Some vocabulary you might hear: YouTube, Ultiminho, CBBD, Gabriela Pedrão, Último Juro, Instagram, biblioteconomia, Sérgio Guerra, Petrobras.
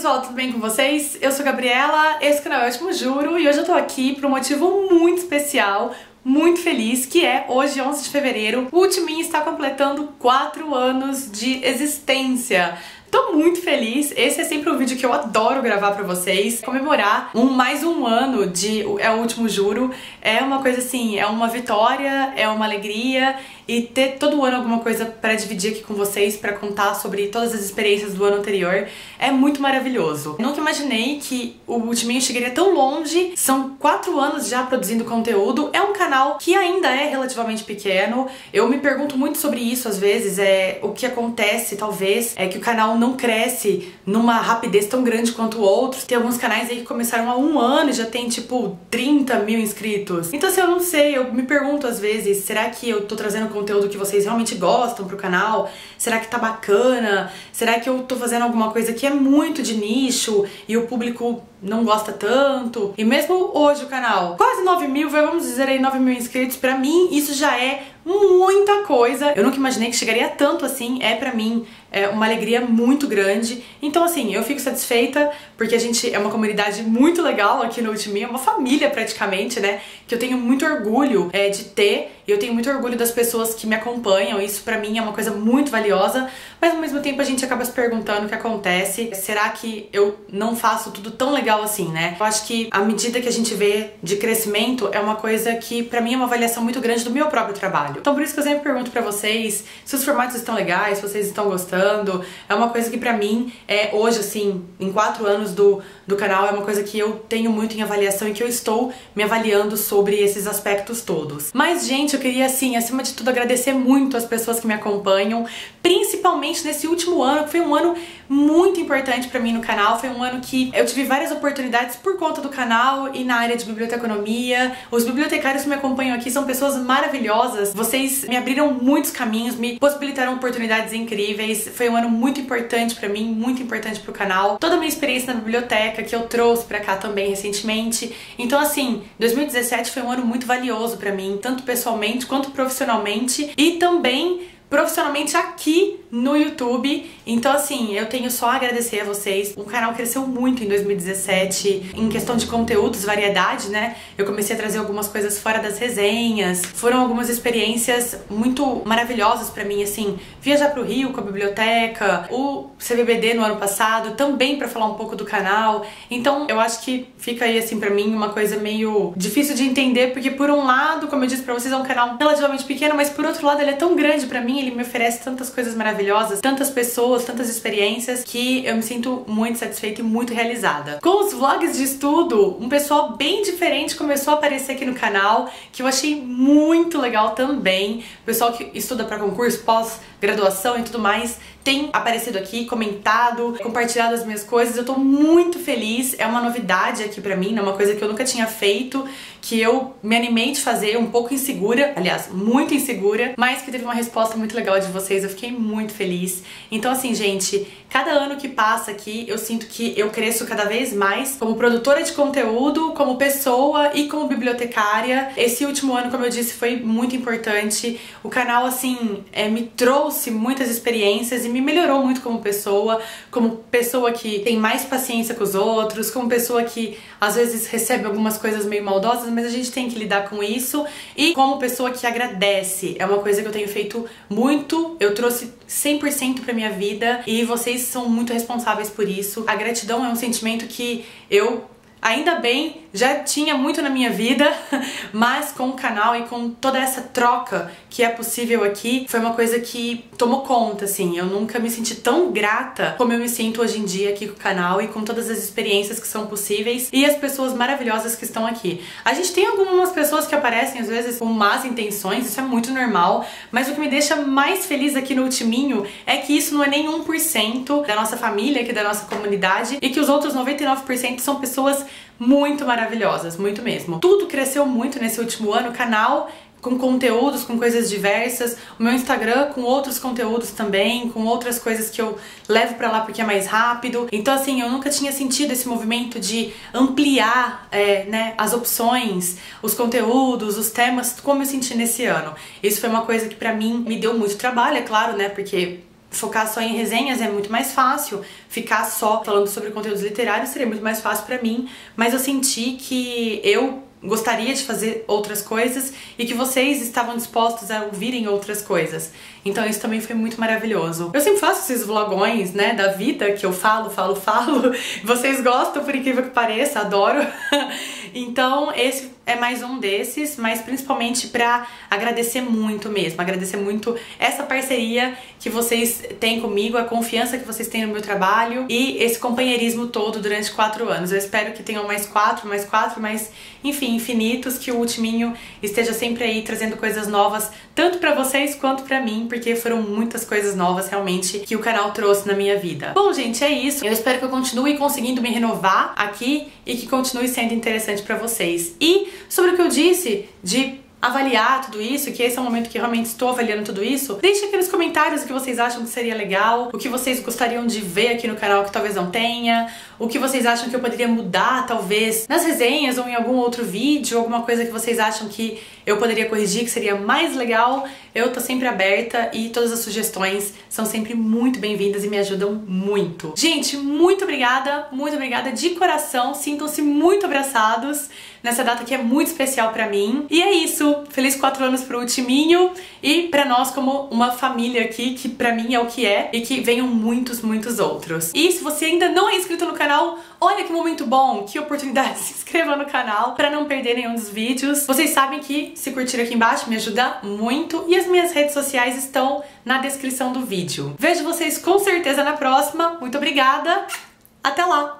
pessoal, tudo bem com vocês? Eu sou a Gabriela, esse canal é o Último Juro e hoje eu tô aqui por um motivo muito especial, muito feliz, que é hoje, 11 de fevereiro, o Ultiminho está completando 4 anos de existência. Tô muito feliz, esse é sempre um vídeo que eu adoro gravar pra vocês. Comemorar mais um ano de É o Último Juro é uma coisa assim, é uma vitória, é uma alegria. E ter todo ano alguma coisa pra dividir aqui com vocês, pra contar sobre todas as experiências do ano anterior, é muito maravilhoso. Eu nunca imaginei que o Ultiminho chegaria tão longe. São 4 anos já produzindo conteúdo, é um canal que ainda é relativamente pequeno. Eu me pergunto muito sobre isso às vezes, o que acontece talvez, é que o canal não cresce numa rapidez tão grande quanto outros. Tem alguns canais aí que começaram há um ano e já tem tipo 30 mil inscritos. Então assim, eu não sei, eu me pergunto às vezes, será que eu tô trazendo conteúdo que vocês realmente gostam pro canal? Será que tá bacana? Será que eu tô fazendo alguma coisa que é muito de nicho e o público não gosta tanto? E mesmo hoje o canal, quase 9 mil, vamos dizer aí 9 mil inscritos, pra mim isso já é muita coisa. Eu nunca imaginei que chegaria tanto assim, é pra mim uma alegria muito grande. Então assim, eu fico satisfeita porque a gente é uma comunidade muito legal aqui no Ultiminho, é uma família praticamente, né? Que eu tenho muito orgulho de ter, e eu tenho muito orgulho das pessoas que me acompanham, isso pra mim é uma coisa muito valiosa, mas ao mesmo tempo a gente acaba se perguntando o que acontece, será que eu não faço tudo tão legal assim, né? Eu acho que a medida que a gente vê de crescimento é uma coisa que pra mim é uma avaliação muito grande do meu próprio trabalho. Então por isso que eu sempre pergunto pra vocês se os formatos estão legais, se vocês estão gostando. É uma coisa que pra mim, hoje assim, em 4 anos do canal, é uma coisa que eu tenho muito em avaliação e que eu estou me avaliando sobre esses aspectos todos. Mas gente, eu queria assim, acima de tudo, agradecer muito as pessoas que me acompanham, principalmente nesse último ano, que foi um ano muito importante pra mim no canal. Foi um ano que eu tive várias oportunidades por conta do canal e na área de biblioteconomia. Os bibliotecários que me acompanham aqui são pessoas maravilhosas. Vocês me abriram muitos caminhos, me possibilitaram oportunidades incríveis. Foi um ano muito importante pra mim, muito importante pro canal. Toda a minha experiência na biblioteca que eu trouxe pra cá também recentemente. Então assim, 2017 foi um ano muito valioso pra mim, tanto pessoalmente quanto profissionalmente, e também profissionalmente aqui no YouTube. Então assim, eu tenho só a agradecer a vocês. O canal cresceu muito em 2017 em questão de conteúdos, variedade, né? Eu comecei a trazer algumas coisas fora das resenhas. Foram algumas experiências muito maravilhosas pra mim, assim, viajar pro Rio com a biblioteca, o CBBD no ano passado, também pra falar um pouco do canal. Então eu acho que fica aí assim pra mim uma coisa meio difícil de entender, porque por um lado, como eu disse pra vocês, é um canal relativamente pequeno, mas por outro lado ele é tão grande pra mim, ele me oferece tantas coisas maravilhosas, tantas pessoas, tantas experiências, que eu me sinto muito satisfeita e muito realizada. Com os vlogs de estudo, um pessoal bem diferente começou a aparecer aqui no canal, que eu achei muito legal também. O pessoal que estuda para concurso, pós-graduação e tudo mais, tem aparecido aqui, comentado, compartilhado as minhas coisas. Eu tô muito feliz, é uma novidade aqui pra mim, é uma coisa que eu nunca tinha feito, que eu me animei de fazer, um pouco insegura, aliás, muito insegura, mas que teve uma resposta muito legal de vocês, eu fiquei muito feliz. Então assim, gente, cada ano que passa aqui, eu sinto que eu cresço cada vez mais como produtora de conteúdo, como pessoa e como bibliotecária. Esse último ano, como eu disse, foi muito importante. O canal, assim, me trouxe muitas experiências e me melhorou muito como pessoa que tem mais paciência com os outros, como pessoa que às vezes recebe algumas coisas meio maldosas, mas a gente tem que lidar com isso, e como pessoa que agradece. É uma coisa que eu tenho feito muito, eu trouxe 100% pra minha vida e vocês são muito responsáveis por isso. A gratidão é um sentimento que eu, ainda bem, já tinha muito na minha vida, mas com o canal e com toda essa troca que é possível aqui, foi uma coisa que tomou conta, assim. Eu nunca me senti tão grata como eu me sinto hoje em dia aqui com o canal e com todas as experiências que são possíveis e as pessoas maravilhosas que estão aqui. A gente tem algumas pessoas que aparecem, às vezes, com más intenções, isso é muito normal, mas o que me deixa mais feliz aqui no Ultiminho é que isso não é nem 1% da nossa família, aqui da nossa comunidade, e que os outros 99% são pessoas muito maravilhosas, muito mesmo. Tudo cresceu muito nesse último ano, o canal com conteúdos, com coisas diversas, o meu Instagram com outros conteúdos também, com outras coisas que eu levo pra lá porque é mais rápido. Então assim, eu nunca tinha sentido esse movimento de ampliar né, as opções, os conteúdos, os temas, como eu senti nesse ano. Isso foi uma coisa que pra mim me deu muito trabalho, é claro, né, porque focar só em resenhas é muito mais fácil, ficar só falando sobre conteúdos literários seria muito mais fácil pra mim, mas eu senti que eu gostaria de fazer outras coisas e que vocês estavam dispostos a ouvirem outras coisas. Então isso também foi muito maravilhoso. Eu sempre faço esses vlogões, né, da vida, que eu falo. Vocês gostam, por incrível que pareça, adoro. Então esse é mais um desses, mas principalmente pra agradecer muito mesmo, agradecer muito essa parceria que vocês têm comigo, a confiança que vocês têm no meu trabalho e esse companheirismo todo durante 4 anos. Eu espero que tenham mais 4, mas enfim, infinitos, que o Ultiminho esteja sempre aí trazendo coisas novas, tanto pra vocês quanto pra mim, porque foram muitas coisas novas realmente que o canal trouxe na minha vida. Bom, gente, é isso. Eu espero que eu continue conseguindo me renovar aqui e que continue sendo interessante pra vocês. E sobre o que eu disse de avaliar tudo isso, que esse é o momento que eu realmente estou avaliando tudo isso, deixe aqui nos comentários o que vocês acham que seria legal, o que vocês gostariam de ver aqui no canal que talvez não tenha, o que vocês acham que eu poderia mudar, talvez, nas resenhas ou em algum outro vídeo, alguma coisa que vocês acham que eu poderia corrigir, que seria mais legal. Eu tô sempre aberta e todas as sugestões são sempre muito bem-vindas e me ajudam muito. Gente, muito obrigada de coração, sintam-se muito abraçados nessa data que é muito especial pra mim. E é isso, feliz 4 anos pro Ultiminho e pra nós como uma família aqui, que pra mim é o que é, e que venham muitos outros. E se você ainda não é inscrito no canal, olha que momento bom, que oportunidade, se inscreva no canal pra não perder nenhum dos vídeos. Vocês sabem que se curtir aqui embaixo me ajuda muito e as minhas redes sociais estão na descrição do vídeo. Vejo vocês com certeza na próxima, muito obrigada, até lá!